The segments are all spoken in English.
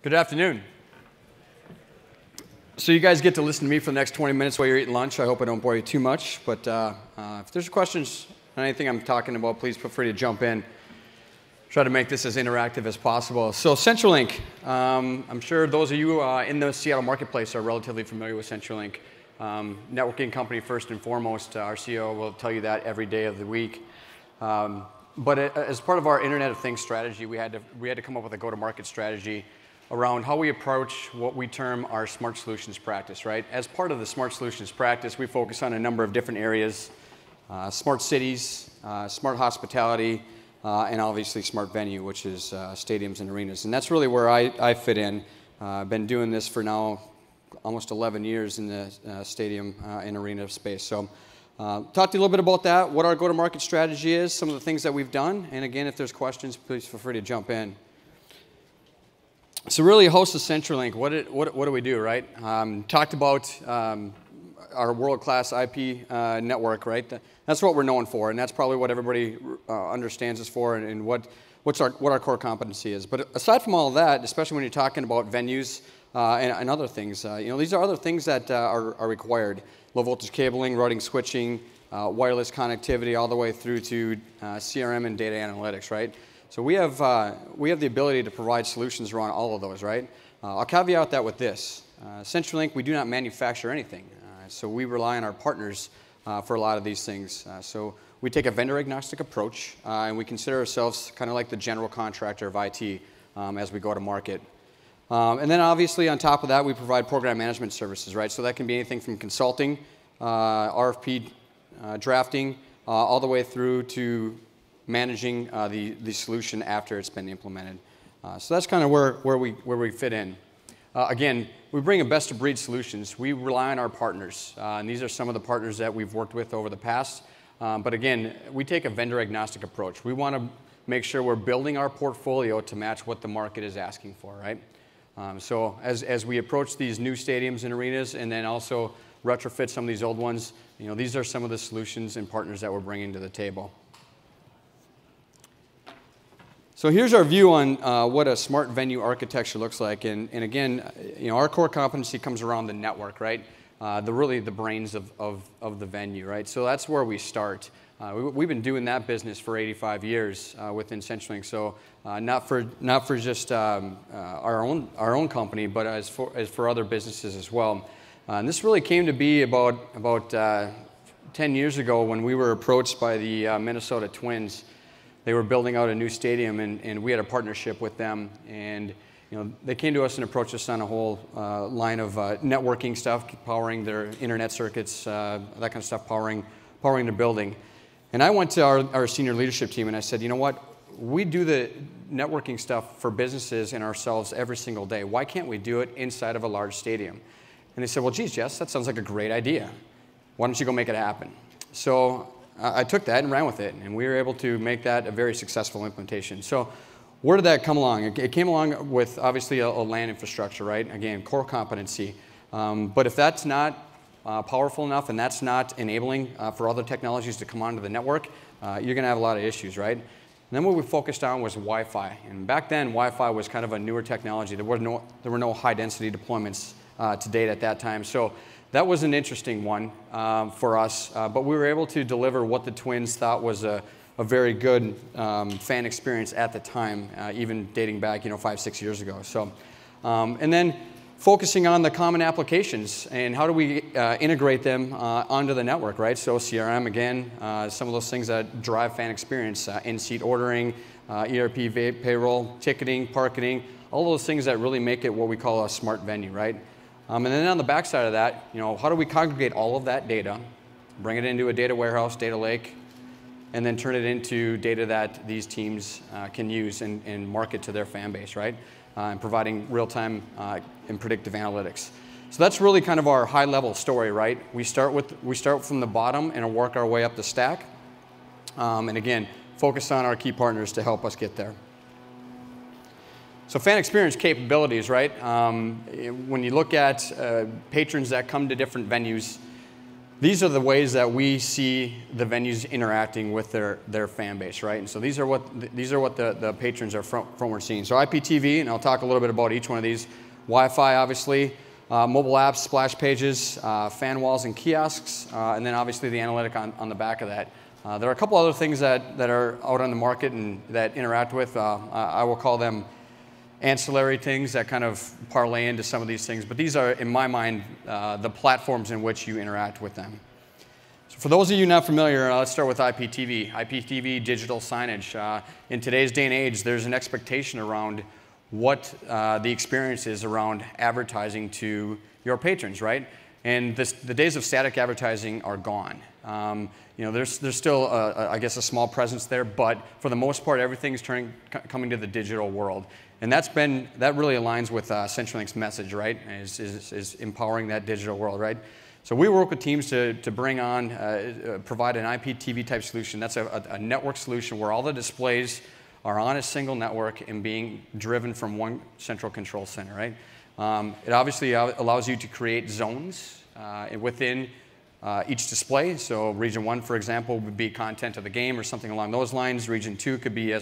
Good afternoon. So you guys get to listen to me for the next 20 minutes while you're eating lunch. I hope I don't bore you too much. But if there's questions on anything I'm talking about, please feel free to jump in. Try to make this as interactive as possible. So CenturyLink, I'm sure those of you in the Seattle marketplace are relatively familiar with CenturyLink. Networking company first and foremost. Our CEO will tell you that every day of the week. But as part of our Internet of Things strategy, we had to come up with a go-to-market strategy around how we approach what we term our smart solutions practice, right? As part of the smart solutions practice, we focus on a number of different areas, smart cities, smart hospitality, and obviously smart venue, which is stadiums and arenas. And that's really where I fit in. I've been doing this for now almost 11 years in the stadium and arena space. So talk to you a little bit about that, what our go-to-market strategy is, some of the things that we've done. And again, if there's questions, please feel free to jump in. So really, host of CenturyLink, what do we do, right? Talked about our world-class IP network, right? That's what we're known for, and that's probably what everybody understands us for, and what our core competency is. But aside from all of that, especially when you're talking about venues and other things, you know, these are other things that are required: low-voltage cabling, routing, switching, wireless connectivity, all the way through to CRM and data analytics, right? So we have the ability to provide solutions around all of those, right? I'll caveat that with this. CenturyLink, we do not manufacture anything. So we rely on our partners for a lot of these things. So we take a vendor-agnostic approach, and we consider ourselves kind of like the general contractor of IT as we go to market. And then obviously on top of that, we provide program management services, right? So that can be anything from consulting, RFP drafting, all the way through to managing the solution after it's been implemented. So that's kind of where we fit in. Again, we bring a best-of-breed solutions. We rely on our partners, and these are some of the partners that we've worked with over the past. But again, we take a vendor-agnostic approach. We want to make sure we're building our portfolio to match what the market is asking for, right? So as we approach these new stadiums and arenas, and then also retrofit some of these old ones, you know, these are some of the solutions and partners that we're bringing to the table. So here's our view on what a smart venue architecture looks like, and again, you know, our core competency comes around the network, right? Really the brains of the venue, right? So that's where we start. We've been doing that business for 85 years within CenturyLink. So not for just our own company, but as for other businesses as well. And this really came to be about 10 years ago when we were approached by the Minnesota Twins. They were building out a new stadium, and we had a partnership with them. And you know, they came to us and approached us on a whole line of networking stuff, powering their internet circuits, that kind of stuff, powering the building. And I went to our senior leadership team, and I said, you know what? We do the networking stuff for businesses and ourselves every single day. Why can't we do it inside of a large stadium? And they said, well, geez, Jess, that sounds like a great idea. Why don't you go make it happen? So I took that and ran with it, and we were able to make that a very successful implementation. So where did that come along? It came along with, obviously, a land infrastructure, right? Again, core competency. But if that's not powerful enough and that's not enabling for other technologies to come onto the network, you're going to have a lot of issues, right? And then what we focused on was Wi-Fi. And back then, Wi-Fi was kind of a newer technology. There were no high-density deployments to date at that time. So that was an interesting one for us, but we were able to deliver what the Twins thought was a very good fan experience at the time, even dating back, you know, 5-6 years ago. So, and then focusing on the common applications and how do we integrate them onto the network, right? So CRM, again, some of those things that drive fan experience, in-seat ordering, ERP, payroll, ticketing, parking, all those things that really make it what we call a smart venue, right? And then on the backside of that, you know, how do we congregate all of that data, bring it into a data warehouse, data lake, and then turn it into data that these teams can use and market to their fan base, right? And providing real-time and predictive analytics. So that's really kind of our high-level story, right? We start from the bottom and work our way up the stack, and again, focus on our key partners to help us get there. So fan experience capabilities, right? When you look at patrons that come to different venues, these are the ways that we see the venues interacting with their fan base, right? And so these are what the patrons are from we're seeing. So IPTV, and I'll talk a little bit about each one of these. Wi-Fi, obviously, mobile apps, splash pages, fan walls and kiosks, and then obviously the analytic on the back of that. There are a couple other things that are out on the market and that interact with, I will call them ancillary things that kind of parlay into some of these things, but these are, in my mind, the platforms in which you interact with them. So for those of you not familiar, let's start with IPTV. IPTV, digital signage. In today's day and age, there's an expectation around what the experience is around advertising to your patrons, right? And the days of static advertising are gone. You know, there's still, I guess, a small presence there, but for the most part, everything's coming to the digital world. And that really aligns with CenturyLink's message, right? Is empowering that digital world, right? So we work with teams to bring on, provide an IPTV type solution. That's a network solution where all the displays are on a single network and being driven from one central control center, right? It obviously allows you to create zones within each display. So region 1, for example, would be content of the game or something along those lines. Region 2 could be a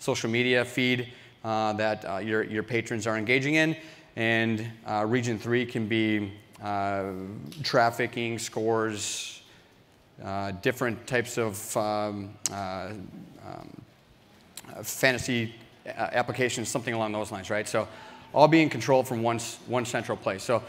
social media feed that your patrons are engaging in. And region 3 can be trafficking, scores, different types of fantasy applications, something along those lines, right? So all being controlled from one central place. So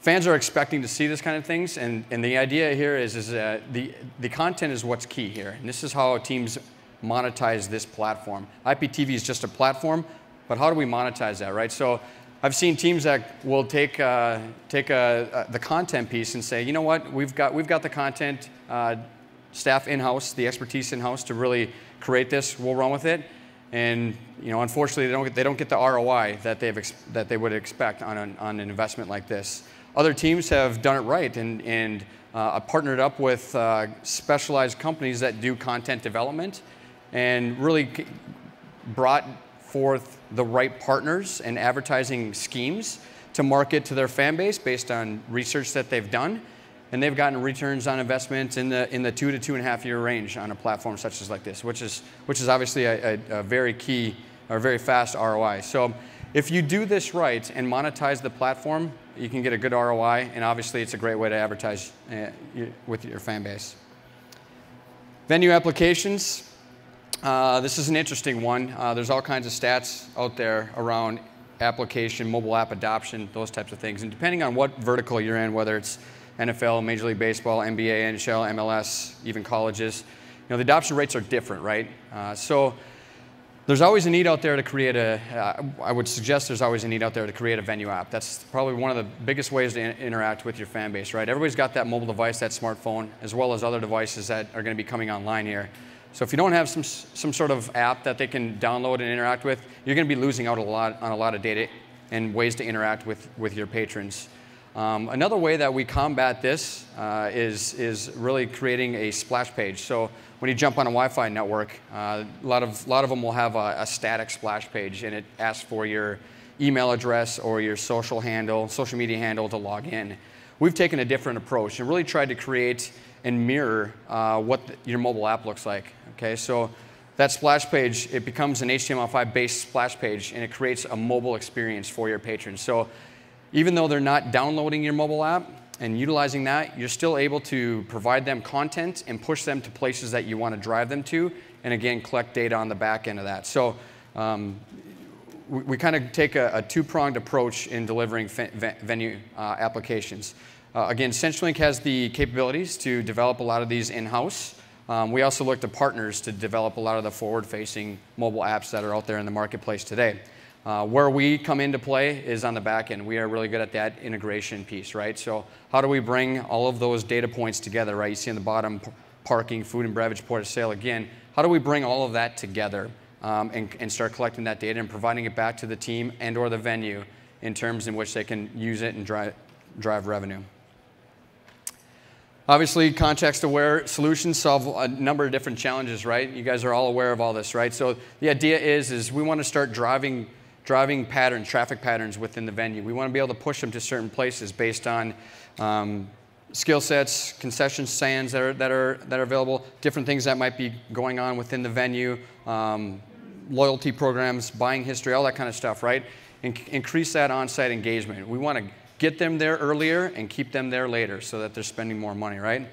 fans are expecting to see this kind of things, and the idea here is that the content is what's key here, and this is how teams monetize this platform. IPTV is just a platform, but how do we monetize that, right? So I've seen teams that will take the content piece and say, you know what, we've got the content staff in-house, the expertise in-house to really create this. We'll run with it. And you know, unfortunately, they don't get the ROI that they would expect on an investment like this. Other teams have done it right and partnered up with specialized companies that do content development and really brought forth the right partners and advertising schemes to market to their fan base based on research that they've done. And they've gotten returns on investment in the 2 to 2.5 year range on a platform such as like this, which is obviously a very key or very fast ROI. So if you do this right and monetize the platform, you can get a good ROI, and obviously it's a great way to advertise with your fan base. Venue applications. This is an interesting one. There's all kinds of stats out there around application, mobile app adoption, those types of things. And depending on what vertical you're in, whether it's NFL, Major League Baseball, NBA, NHL, MLS, even colleges. You know, the adoption rates are different, right? So there's always a need out there to create I would suggest there's always a need out there to create a venue app. That's probably one of the biggest ways to interact with your fan base, right? Everybody's got that mobile device, that smartphone, as well as other devices that are going to be coming online here. So if you don't have some sort of app that they can download and interact with, you're going to be losing out on a lot of data and ways to interact with your patrons. Another way that we combat this is really creating a splash page. So when you jump on a Wi-Fi network, a lot of them will have a static splash page, and it asks for your email address or your social media handle to log in. We've taken a different approach and really tried to create and mirror what your mobile app looks like. Okay, so that splash page, it becomes an HTML5 based splash page, and it creates a mobile experience for your patrons. So even though they're not downloading your mobile app and utilizing that, you're still able to provide them content and push them to places that you want to drive them to, and again, collect data on the back end of that. So we kind of take a two-pronged approach in delivering venue applications. Again, CenturyLink has the capabilities to develop a lot of these in-house. We also look to partners to develop a lot of the forward-facing mobile apps that are out there in the marketplace today. Where we come into play is on the back end. We are really good at that integration piece, right? So how do we bring all of those data points together, right? You see in the bottom, parking, food and beverage, point of sale. Again, how do we bring all of that together and start collecting that data and providing it back to the team and or the venue in terms in which they can use it and drive revenue? Obviously, context-aware solutions solve a number of different challenges, right? You guys are all aware of all this, right? So the idea is we want to start driving patterns, traffic patterns within the venue. We want to be able to push them to certain places based on skill sets, concession stands that are available, different things that might be going on within the venue, loyalty programs, buying history, all that kind of stuff, right? And increase that on-site engagement. We want to get them there earlier and keep them there later so that they're spending more money, right?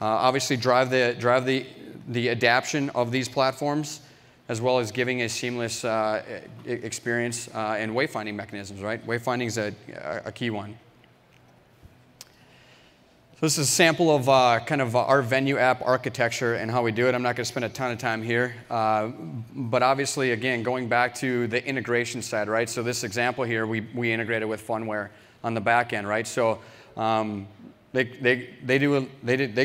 Obviously, drive the adoption of these platforms, as well as giving a seamless experience and wayfinding mechanisms, right? Wayfinding is a key one. So this is a sample of kind of our venue app architecture and how we do it. I'm not going to spend a ton of time here. But obviously, again, going back to the integration side, right? So this example here, we integrated with Funware on the back end, right? So they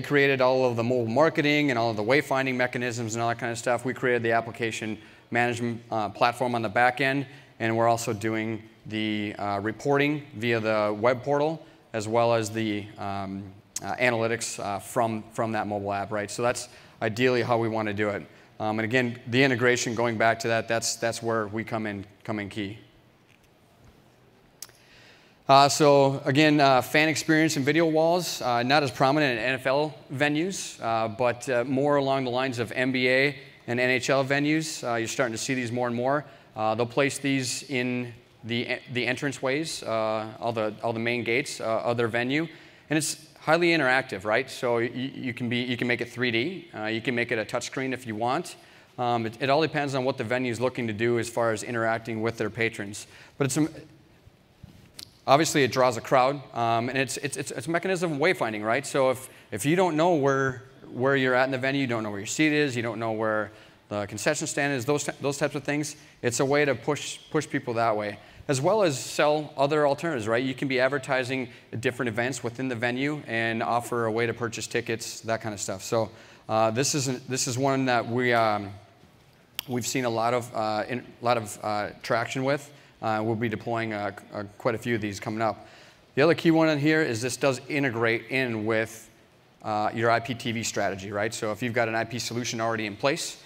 created all of the mobile marketing and all of the wayfinding mechanisms and all that kind of stuff. We created the application management platform on the back end, and we're also doing the reporting via the web portal, as well as the analytics from that mobile app, right? So that's ideally how we want to do it. And again, the integration, going back to that, that's where we come in key. So again, fan experience and video walls, not as prominent in NFL venues, but more along the lines of NBA and NHL venues. You're starting to see these more and more. They'll place these in the entranceways, all the main gates of their venue, and it's highly interactive, right? So you can make it 3D, you can make it a touchscreen if you want. It all depends on what the venue is looking to do as far as interacting with their patrons. But it's obviously it draws a crowd, and it's a mechanism of wayfinding, right? So if you don't know where you're at in the venue, you don't know where your seat is, you don't know where the concession stand is, those types of things, it's a way to push people that way, as well as sell other alternatives, right? You can be advertising different events within the venue and offer a way to purchase tickets, that kind of stuff. So this is one that we've seen a lot of traction with. We'll be deploying quite a few of these coming up. The other key one in here is this does integrate in with your IPTV strategy, right? So if you've got an IP solution already in place,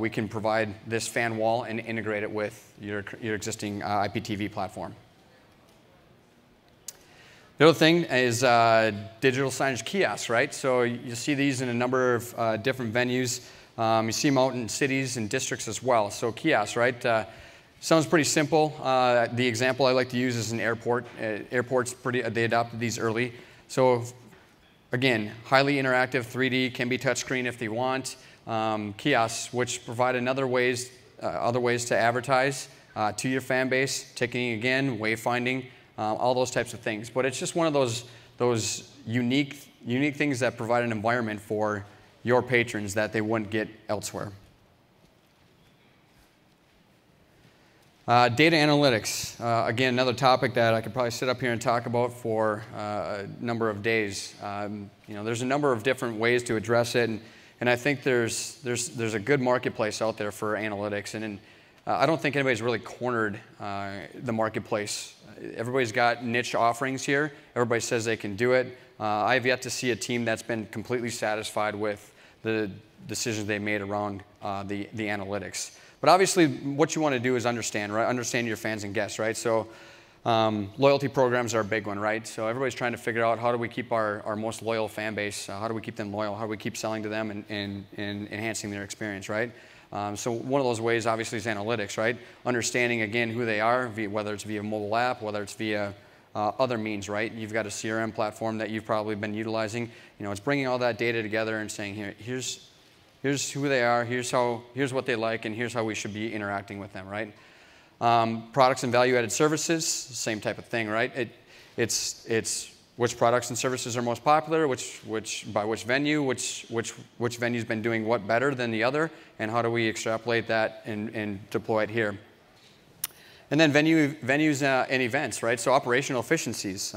we can provide this fan wall and integrate it with your existing IPTV platform. The other thing is digital signage kiosks, right? So you see these in a number of different venues. You see them out in cities and districts as well. So kiosks, right? Sounds pretty simple. The example I like to use is an airport. Airports, they adopted these early. So again, highly interactive, 3D, can be touchscreen if they want. Kiosks, which provide other ways to advertise to your fan base, ticketing again, wayfinding, all those types of things. But it's just one of those unique things that provide an environment for your patrons that they wouldn't get elsewhere. Data analytics, again, another topic that I could probably sit up here and talk about for a number of days. You know, there's a number of different ways to address it, and I think there's a good marketplace out there for analytics, and I don't think anybody's really cornered the marketplace. Everybody's got niche offerings here. Everybody says they can do it. I've yet to see a team that's been completely satisfied with the decisions they made around the analytics. But obviously, what you want to do is understand, right? Understand your fans and guests, right? So loyalty programs are a big one, right? So everybody's trying to figure out, how do we keep our most loyal fan base? How do we keep them loyal? How do we keep selling to them and enhancing their experience, right? So one of those ways, obviously, is analytics, right? Understanding, again, who they are, whether it's via mobile app, whether it's via other means, right? You've got a CRM platform that you've probably been utilizing. You know, it's bringing all that data together and saying, here's who they are, here's what they like, and here's how we should be interacting with them, right? Products and value-added services, same type of thing, right? It's which products and services are most popular, by which venue, which venue's been doing what better than the other, and how do we extrapolate that and deploy it here? And then venues and events, right? So operational efficiencies.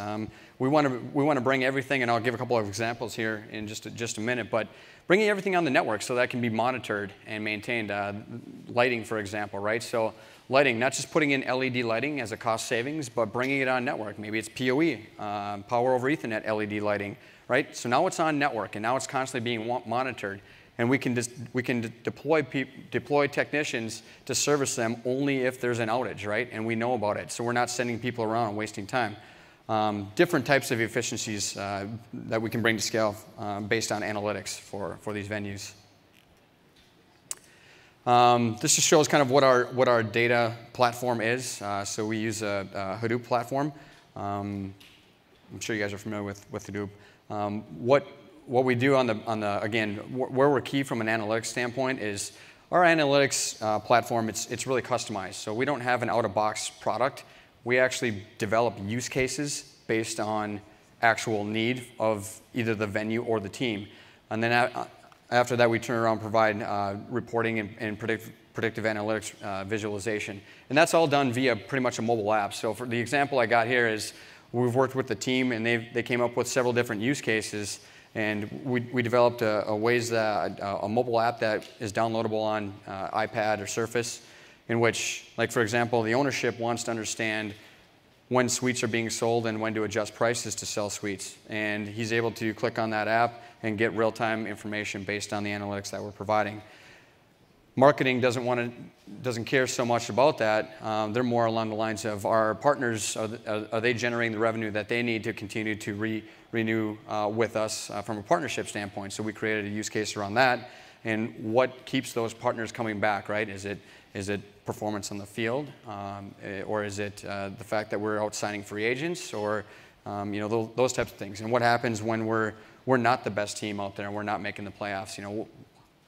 We want to bring everything, and I'll give a couple of examples here in just a minute, but bringing everything on the network so that can be monitored and maintained. Lighting, for example, right? So lighting, not just putting in LED lighting as a cost savings, but bringing it on network. Maybe it's PoE, power over Ethernet LED lighting, right? So now it's on network, and now it's constantly being monitored. And we can deploy technicians to service them only if there's an outage, right? And we know about it, so we're not sending people around and wasting time. different types of efficiencies that we can bring to scale based on analytics for these venues. This just shows kind of what our data platform is. So we use a Hadoop platform. I'm sure you guys are familiar with Hadoop. What we do on the again, where we're key from an analytics standpoint is our analytics platform. It's really customized. So we don't have an out-of-box product. We actually develop use cases based on actual need of either the venue or the team, and then after that, we turn around and provide reporting and predictive analytics visualization. And that's all done via pretty much a mobile app. So for the example I got here is we've worked with the team, and they came up with several different use cases. And we developed a mobile app that is downloadable on iPad or Surface, in which, like for example, the ownership wants to understand when suites are being sold and when to adjust prices to sell suites. And he's able to click on that app and get real-time information based on the analytics that we're providing. Marketing doesn't care so much about that. They're more along the lines of our partners, are they generating the revenue that they need to continue to renew with us from a partnership standpoint? So we created a use case around that. And what keeps those partners coming back, right? Is it performance on the field, or is it the fact that we're out signing free agents, or you know, those types of things? And what happens when we're not the best team out there and we're not making the playoffs? You know,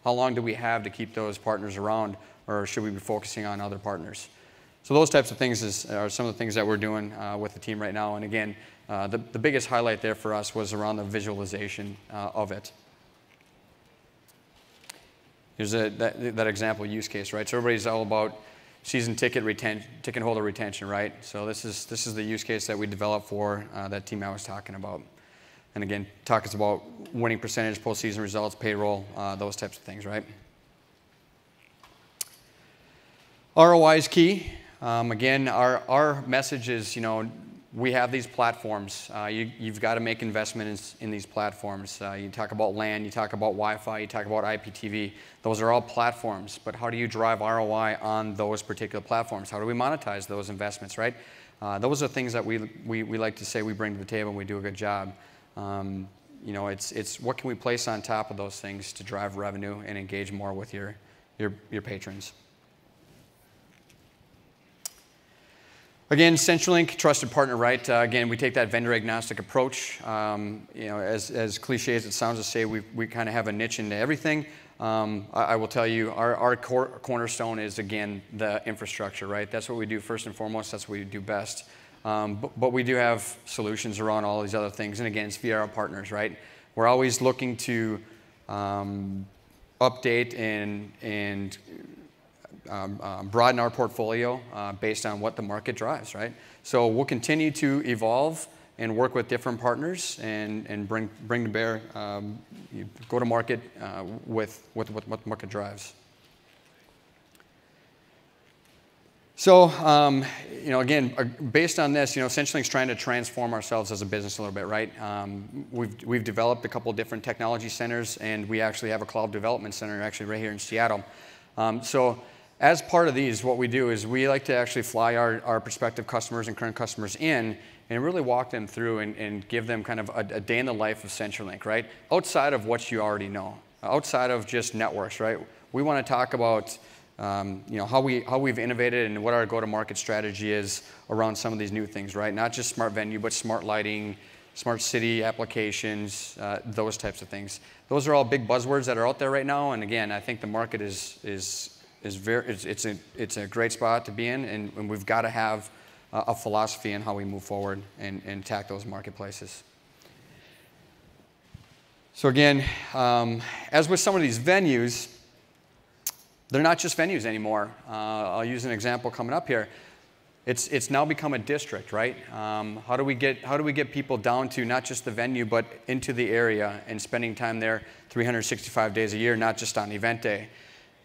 how long do we have to keep those partners around, or should we be focusing on other partners? So those types of things are some of the things that we're doing with the team right now. And again, the biggest highlight there for us was around the visualization of it. Here's that example use case, right? So everybody's all about season ticket holder retention, right? So this is the use case that we developed for that team I was talking about. And again, talk is about winning percentage, postseason results, payroll, those types of things, right? ROI is key. Again, our message is, you know, we have these platforms. You've got to make investments in these platforms. You talk about LAN, you talk about Wi-Fi, you talk about IPTV. Those are all platforms, but how do you drive ROI on those particular platforms? How do we monetize those investments, right? Those are things that we like to say we bring to the table and we do a good job. You know, it's what can we place on top of those things to drive revenue and engage more with your patrons. Again, CenturyLink, trusted partner, right? Again, we take that vendor-agnostic approach. You know, as cliche as it sounds to say, we kind of have a niche into everything. I will tell you, our cornerstone is, again, the infrastructure, right? That's what we do first and foremost. That's what we do best. But we do have solutions around all these other things. And again, it's via our partners, right? We're always looking to update and broaden our portfolio based on what the market drives, right? So we'll continue to evolve and work with different partners and bring to bear, go to market with what the market drives. So, you know, again, based on this, you know, CenturyLink's trying to transform ourselves as a business a little bit, right? We've developed a couple of different technology centers, and we actually have a cloud development center actually right here in Seattle. So as part of these, what we do is we like to actually fly our prospective customers and current customers in and really walk them through and give them kind of a day in the life of CenturyLink, right? Outside of what you already know, outside of just networks, right? We want to talk about you know, how we've innovated and what our go-to-market strategy is around some of these new things, right? Not just smart venue, but smart lighting, smart city applications, those types of things. Those are all big buzzwords that are out there right now. And again, I think the market is a great spot to be in, and we've got to have a philosophy in how we move forward and attack those marketplaces. So again, as with some of these venues, they're not just venues anymore. I'll use an example coming up here. It's now become a district, right? How do we get people down to not just the venue but into the area and spending time there 365 days a year, not just on event day?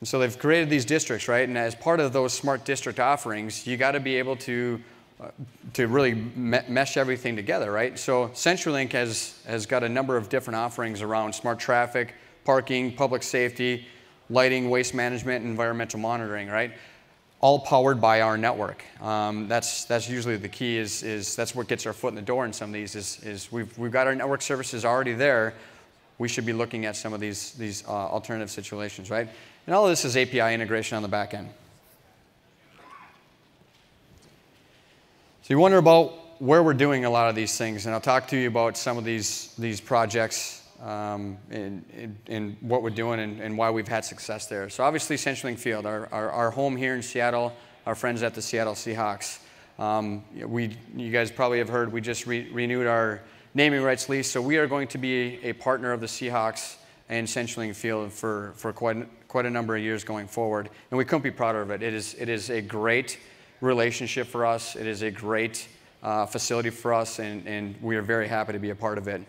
And so they've created these districts, right? And as part of those smart district offerings, you got to be able to really mesh everything together, right? So CenturyLink has got a number of different offerings around smart traffic, parking, public safety, lighting, waste management, environmental monitoring, right? all powered by our network. That's usually the key, is that's what gets our foot in the door in some of these, is we've got our network services already there. We should be looking at some of these alternative situations, right? And all of this is API integration on the back end. So you wonder about where we're doing a lot of these things, and I'll talk to you about some of these projects and what we're doing and why we've had success there. So obviously CenturyLink Field, our home here in Seattle, our friends at the Seattle Seahawks. You guys probably have heard, we just renewed our naming rights lease, so we are going to be a partner of the Seahawks and CenturyLink Field for quite a number of years going forward, and we couldn't be prouder of it. It is a great relationship for us. It is a great facility for us, and we are very happy to be a part of it.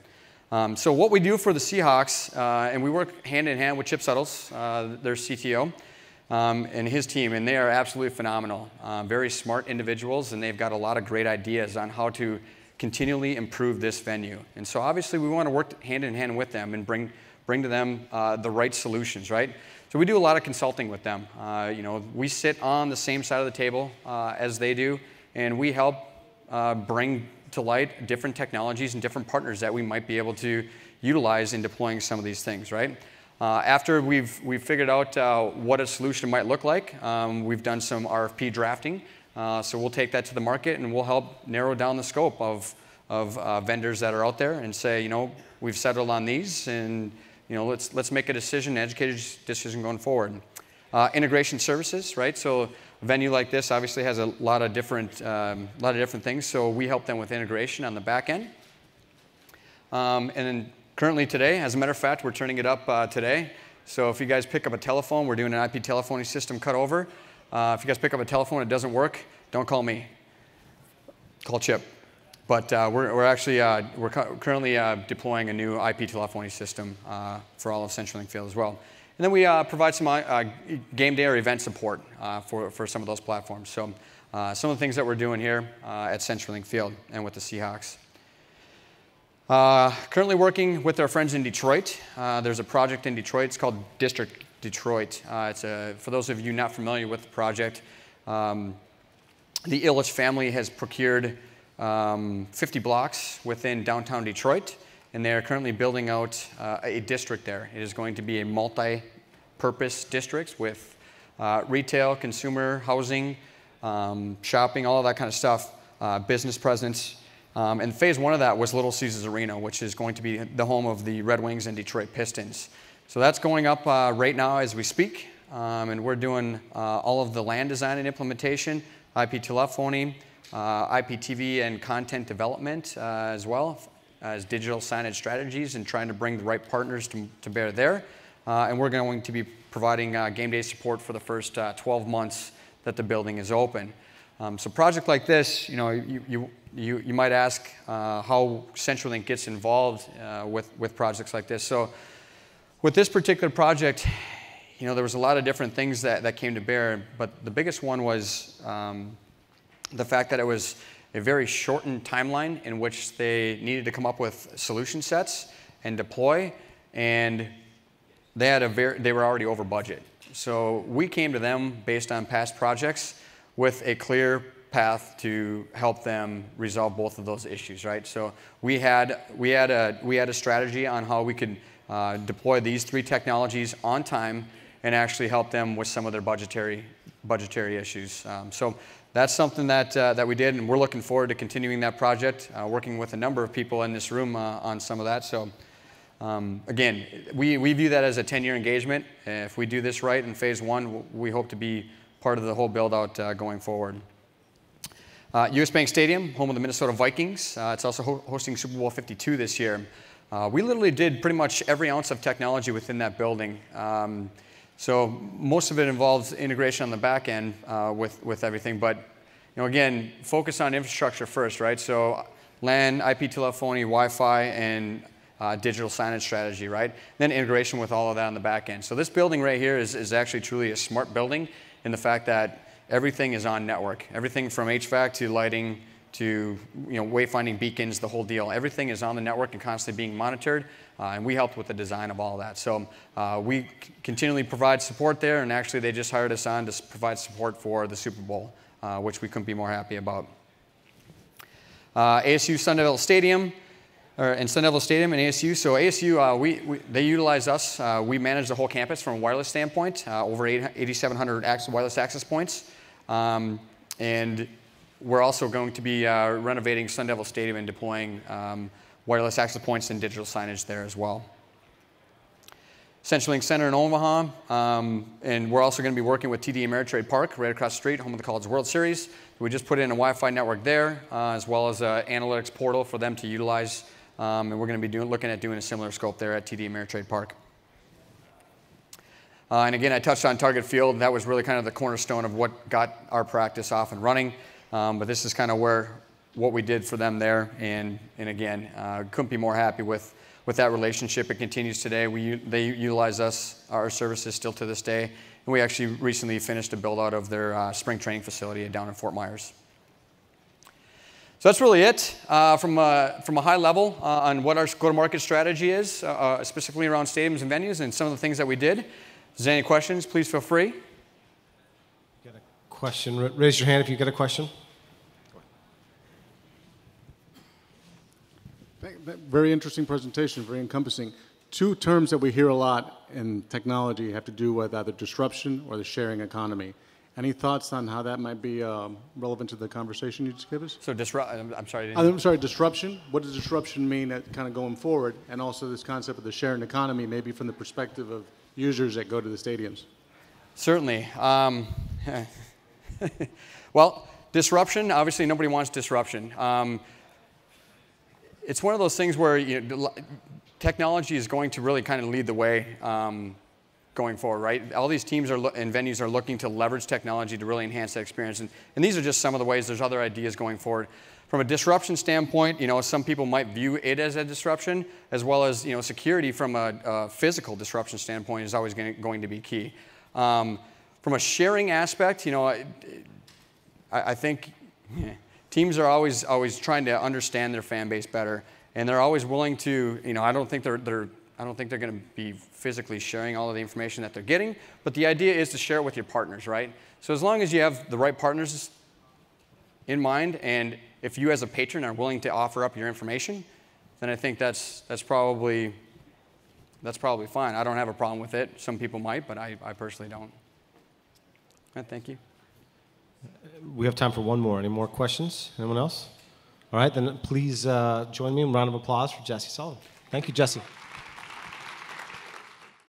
So what we do for the Seahawks, and we work hand in hand with Chip Suttles, their CTO, and his team, and they are absolutely phenomenal. Very smart individuals, and they've got a lot of great ideas on how to continually improve this venue. And so obviously we want to work hand in hand with them and bring to them the right solutions, right? So we do a lot of consulting with them. You know, we sit on the same side of the table as they do, and we help bring to light different technologies and different partners that we might be able to utilize in deploying some of these things, right? After we've figured out what a solution might look like, we've done some RFP drafting. So we'll take that to the market, and we'll help narrow down the scope of vendors that are out there and say, you know, we've settled on these, and you know, let's make a decision, an educated decision going forward. Integration services, right? So a venue like this obviously has a lot of different things. So we help them with integration on the back end. And then currently today, as a matter of fact, we're turning it up today. So if you guys pick up a telephone, we're doing an IP telephony system cut over. If you guys pick up a telephone and it doesn't work, don't call me. Call Chip. But we're currently deploying a new IP telephony system for all of CenturyLink Field as well. And then we provide some game day or event support for some of those platforms. So some of the things that we're doing here at CenturyLink Field and with the Seahawks. Currently working with our friends in Detroit. There's a project in Detroit. It's called District Detroit. For those of you not familiar with the project, the Illich family has procured 50 blocks within downtown Detroit, and they are currently building out a district there. It is going to be a multi-purpose district with retail, consumer, housing, shopping, all of that kind of stuff, business presence. And phase one of that was Little Caesars Arena, which is going to be the home of the Red Wings and Detroit Pistons. So that's going up right now as we speak, and we're doing all of the land design and implementation, IP telephony, IPTV and content development as well as digital signage strategies and trying to bring the right partners to bear there. And we're going to be providing game day support for the first 12 months that the building is open. So a project like this, you know, you might ask how CenturyLink gets involved with projects like this. So with this particular project, you know, there was a lot of different things that came to bear, but the biggest one was the fact that it was a very shortened timeline in which they needed to come up with solution sets and deploy, and they were already over budget. So we came to them based on past projects with a clear path to help them resolve both of those issues, right? So we had a strategy on how we could deploy these three technologies on time and actually help them with some of their budgetary issues. So that's something that we did, and we're looking forward to continuing that project, working with a number of people in this room on some of that. So again, we view that as a 10-year engagement. If we do this right in phase one, we hope to be part of the whole build-out going forward. US Bank Stadium, home of the Minnesota Vikings. It's also hosting Super Bowl 52 this year. We literally did pretty much every ounce of technology within that building. So most of it involves integration on the back end with everything, but you know, again, focus on infrastructure first, right? So LAN, IP telephony, Wi-Fi, and digital signage strategy, right? Then integration with all of that on the back end. So this building right here is actually truly a smart building in the fact that everything is on network. Everything from HVAC to lighting to wayfinding beacons, the whole deal. Everything is on the network and constantly being monitored, and we helped with the design of all that. So we continually provide support there, and actually they just hired us on to provide support for the Super Bowl, which we couldn't be more happy about. ASU Sun Devil Stadium, and Sun Devil Stadium and ASU. So ASU, they utilize us. We manage the whole campus from a wireless standpoint, over 8,700 wireless access points. And we're also going to be renovating Sun Devil Stadium and deploying wireless access points and digital signage there as well. CenturyLink Center in Omaha, and we're also going to be working with TD Ameritrade Park right across the street, home of the College World Series. We just put in a Wi-Fi network there, as well as an analytics portal for them to utilize, and we're going to be looking at doing a similar scope there at TD Ameritrade Park. And again, I touched on Target Field. That was really kind of the cornerstone of what got our practice off and running. But this is kind of what we did for them there. And again, couldn't be more happy with that relationship. It continues today. They utilize our services still to this day. And we actually recently finished a build out of their spring training facility down in Fort Myers. So that's really it from a high level on what our go-to-market strategy is, specifically around stadiums and venues and some of the things that we did. If there's any questions, please feel free. Got a question? Raise your hand if you got a question. Very interesting presentation, very encompassing. Two terms that we hear a lot in technology have to do with either disruption or the sharing economy. Any thoughts on how that might be relevant to the conversation you just gave us? So disruption. What does disruption mean at kind of going forward? And also this concept of the sharing economy, maybe from the perspective of users that go to the stadiums. Certainly. Well, disruption, obviously nobody wants disruption. It's one of those things where technology is going to really kind of lead the way going forward, right? All these teams and venues are looking to leverage technology to really enhance that experience. And these are just some of the ways. There's other ideas going forward. From a disruption standpoint, some people might view it as a disruption, as well as security from a physical disruption standpoint is always going to be key. From a sharing aspect, I think teams are always trying to understand their fan base better. And they're always willing to, I don't think they're going to be physically sharing all of the information that they're getting, but the idea is to share it with your partners, right? So as long as you have the right partners in mind, and if you as a patron are willing to offer up your information, then I think that's probably fine. I don't have a problem with it. Some people might, but I personally don't. All right, thank you. We have time for one more. Any more questions? Anyone else? All right, then please join me in a round of applause for Jesse Sullivan. Thank you, Jesse.